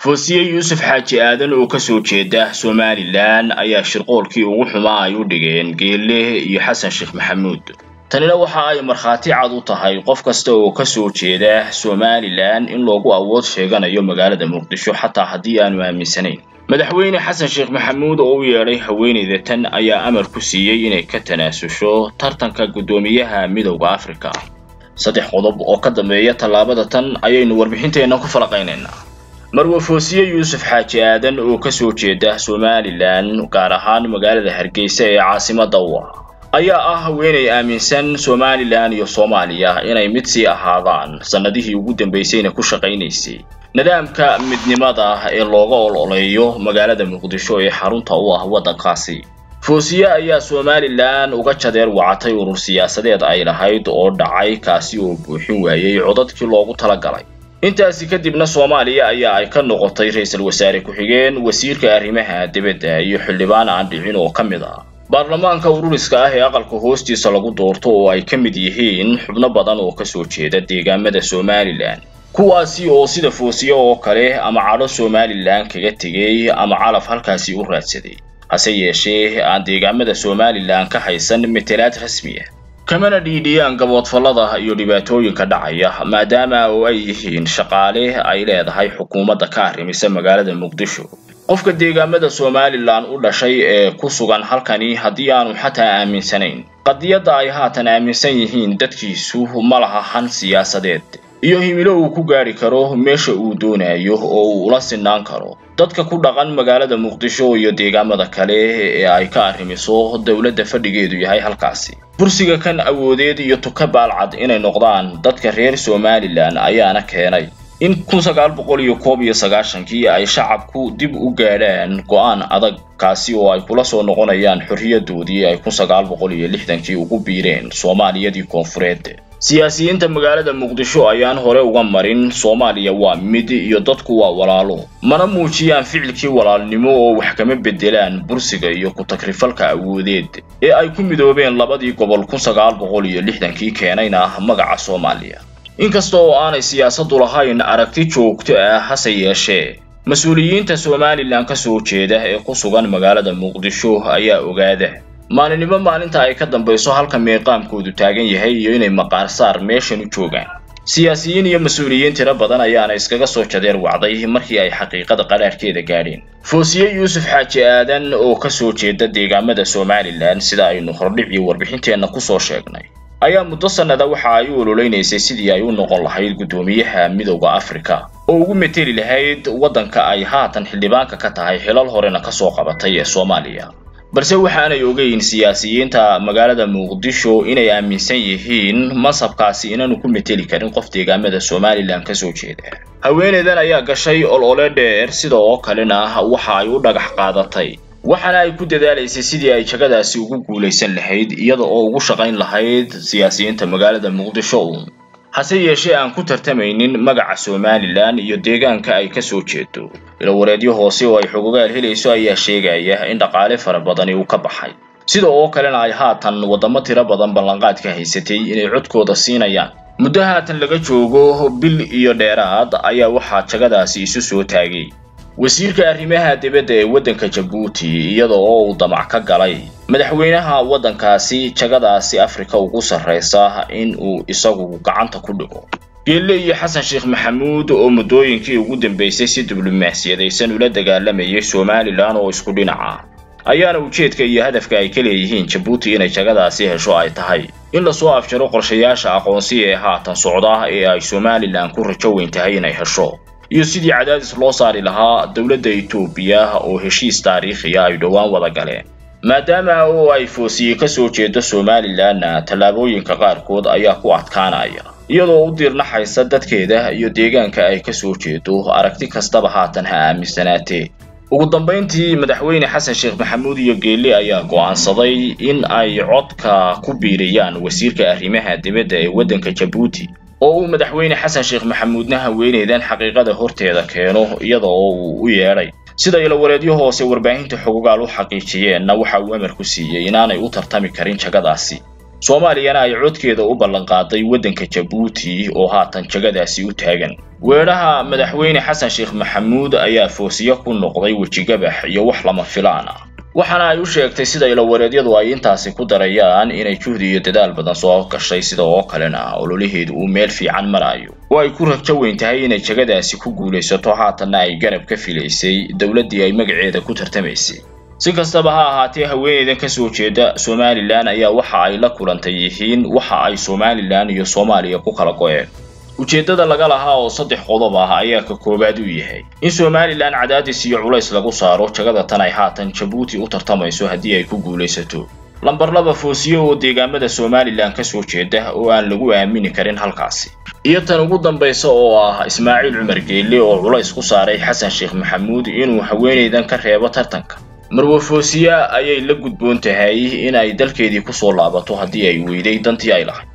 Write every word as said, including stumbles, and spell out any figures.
Foosiye Yusuf Xaaji Aden oo ka soo jeeda Soomaaliland ayaa shirqoolkii ugu xumaa ay u dhigeen Geeli iyo Xasan Sheekh Maxamuud. Tanina waxa ay marxaati cad u tahay qof kasta oo ka soo jeeda Soomaaliland in loogu awood sheeganayo magaalada Muqdisho xataa haddii aanu aaminsanayn. Madaxweyne Xasan Sheekh Maxamuud oo u yeeray haweeneyda tan ayaa amar ku siiyay inay ka tanaasusho tartanka gudoomiyaha midowga Afrika. Saddex qodob oo ka dambeeya talaabada tan ayaynu warbixinteena ku falaqaynaynaa. Marwo Foosiye Yusuf Xaaji Aden oo ka soo jeeda Soomaaliland gaar ahaan magaalada Hargeysa ee caasimadda ayaa ah haweeney aaminsan Soomaaliland iyo Soomaaliya inay mid sii ahaadaan sanadihii ugu dambeysayna ku shaqaynaysay nidaamka midnimada ee looga ololeeyo magaalada Muqdisho ee xarunta u ah waddankaasi. Foosiye ayaa Soomaaliland uga jadeer wacatay urur siyaasadeed ay lahayd oo dhacay kaasi oo buuxin waayay codadkii loogu talagalay. Intaasi kadibna Soomaaliya ayaa ay ka noqotay ra'iisul wasaare ku xigeen wasiirka arrimaha dibadda iyo xildhibaan aan dhicin oo ka mid ah baarlamaanka ururiska ah ee aqalka hoostiisa lagu doorto oo ay ka mid yihiin xubno badan oo ka soo jeeda deegaamada Soomaaliland kuwaasi oo sida Foosiye oo kale ama cadho Soomaaliland kaga tegay ama calaf halkaasi u raadsaday hase yeeshee aan deegaamada Soomaaliland ka haysan matalaad rasmi ah kamana diidiyaan gaboodfallada iyo dhibaatooyinka dhacaya maadaama oo ay yihiin shaqaale ay leedahay xukuumadda ka arrimisa magaalada Muqdisho. Qofka deegaamada Soomaaliland u dhashay ee ku sugan halkani haddii aanu xataa aaminsanayn qadiyadda ay haatan aaminsan yihiin dadkiisu ma laha han siyaasadeed iyo himilo uu ku gaari karo meesha uu doonayo oo uu ula sinaan karo dadka ku dhaqan magaalada Muqdisho iyo deegaamada kale ee ay ka arrimiso dawladda fadhigeedu yahay halkaasi. Bursiga kan awoodeed iyo tukabaal cad inay noqdaan dadka reer Soomaaliland ayaana keenay in ألف وتسعمائة وتسعة وتسعين ay shacabku dib u gaadhaan go'aan adag kaasi oo ay kula soo noqonayaan xorriyadoodii ay ألف وتسعمائة وستين ugu biireen Soomaaliyadii Koonfureed. Siyaasiyiinta magaalada Muqdisho ayaan hore uga marin Soomaaliya waa mid iyo dadku waa walaalo mana muujiyaan ficilkii walaalnimo oo wax kama bedelaan bursiga iyo ku takrifalka awoodeed ee ay ku midoobeen labadii gobol ألف وتسعمائة وستين keenayna magaca Soomaaliya. Inkasta oo aanay siyaasaddu lahayn aragti joogto ah hase yeeshee mas'uuliyiinta Soomaaliland ka soo jeeda ee ku sugan magaalada Muqdisho ayaa ogaada maalinniba maalinta ay ka dambayso halka meeqaamkoodu taagan yahay iyo inay maqaar saar meeshan u joogaan. Siyaasiyiin iyo mas'uuliyiin tiro badan ayaana iskaga soo jadeer wacday markii ay xaqiiqada qaraarkeeda gaadheen. Foosiye Yusuf Xaaji Aden oo ka soo jeeda deegaamada Soomaaliland sida aynu hordhicii warbixinteenna ku soo sheegnay ayaa muddo sanada waxa ay u ololeynaysay sidii ay u noqon lahayd gudoomiyaha midowga Afrika oo ugu meteli lahayd waddanka ay haatan xildhibaanka ka tahay xilal horena ka soo qabatay ee Soomaaliya. balse waxaanay ogeyn siyaasiyiinta magaalada Muqdisho inay aaminsan yihiin masabkaasi inaanu ku meteli karin qof deegaamada Soomaaliland ka soo jeeda. Haweeneydan ayaa gashay olole dheer sidoo kalena waxa ay u dhagax qaadatay waxana ay ku dadaalaysay sidii ay jagadaasi ugu guuleysan lahayd iyada oo ugu shaqayn lahayd siyaasiyiinta magaalada Muqdisho hase yeeshee aan ku tartamaynin magaca Soomaaliland iyo deegaanka ay ka soo jeedo. Ila wareedyo hoose oo ay Xogogaal helayso ayaa sheegaya in dhaqaale fara badan uu ka baxay sidoo kalena ay haatan wadamo tiro badan ballanqaadka haysatay inay codkooda siinayaan muddo haatan laga joogo bil iyo dheeraad ayaa waxa jagadaasi isu soo taagay wasiirka arrimaha dibadda ee waddanka Djibouti iyadoo uu damac ka galay madaxweynaha waddankaasi jagadaasi Afrika ugu sarreysa in uu isagu gacanta ku dhigo. Geeli iyo Xasan Sheekh Maxamuud oo muddooyinkii ugu dambeysay si diblomaasiyadeysan ula dagaalamayay Soomaaliland oo isku dhinaca ayaana ujeedka iyo hadafka ay ka leeyihiin Djibouti inay jagadaasi hesho ay tahay in la soo afjaro qorshayaasha aqoonsi ee haatan socda ee ay Soomaaliland ku rajo weyn tahay inay hesho iyo sidii cadaadis loo saari lahaa dawladda Itoobiya oo heshiis taariikhi ah ay dhawaan wada galeen. Maadaama oo ay Foosiye ka soo jeedo Soomaaliland talaabooyinka qaarkood ayaa ku adkaanaya iyadoo u diirnaxaysa dadkeeda iyo deegaanka ay ka soo jeedo aragti kastaba haatan ha aaminsanaatee. Ugu dambeyntii madaxweyne Xasan Sheekh Maxamuud iyo Geeli ayaa go'aansaday in ay codka ku biiriyaan wasiirka arrimaha dibadda ee waddanka Djibouti oo madaxweyne Xasan Sheekh Maxamuudna haweeneydan xaqiiqada horteeda keeno iyadoo uu u yeeray sida ila wareedyo hoose warbaahinta Xogogaal u xaqiijiyeen waxa uu amar ku siiyay inaanay u tartami karin jagadaasi. Soomaaliyana ay codkeeda u ballan qaaday wadanka Djibouti oo haatan jagadaasi u taagan. Weeraha madaxweyne Xasan Sheekh Maxamuud ayaa foosiye ku noqday wajiga bax iyo wax lama filaana. Waxana ay u sheegtay sida ilo wareedyadu ay intaasi ku darayaan inay juhdi iyo dadaal badan soo gashay sida oo kalena ololihiid uu meel fiican marayo. Waa ay ku rajaweyntahay inay jagadaasi ku guuleysato haatan ay garab ka filaysay dawladii ay magaceeda ku tartamaysay. Sinkastaba ha ahaatee haweeneydan ka soo jeeda Soomaaliland ayaa waxa ay la kulantay yihiin waxa ay Soomaaliland iyo Soomaaliya ku kala go'een. Ujeedada laga lahaa oo saddex qodob ah ayaa ka koobaad u yahay in Soomaaliland cadaadis iyo culays lagu saaro jagada tan ay haatan Djibouti u tartamayso haddii ay ku guuleysato. Lambar laba Foosiye oo deegaamada Soomaaliland ka soo jeeda oo aan lagu aamini karin halkaasi. Iyo tan ugu dambayso oo ah Ismaaciil Umar Geeli oo culays ku saaray Xasan Sheekh Maxamuud inuu haweeneydan ka reebo tartanka. Marwo Foosiye ayay la gudboon tahay in ay dalkeedii ku soo laabato haddii ay weyday dantii ay lahayd.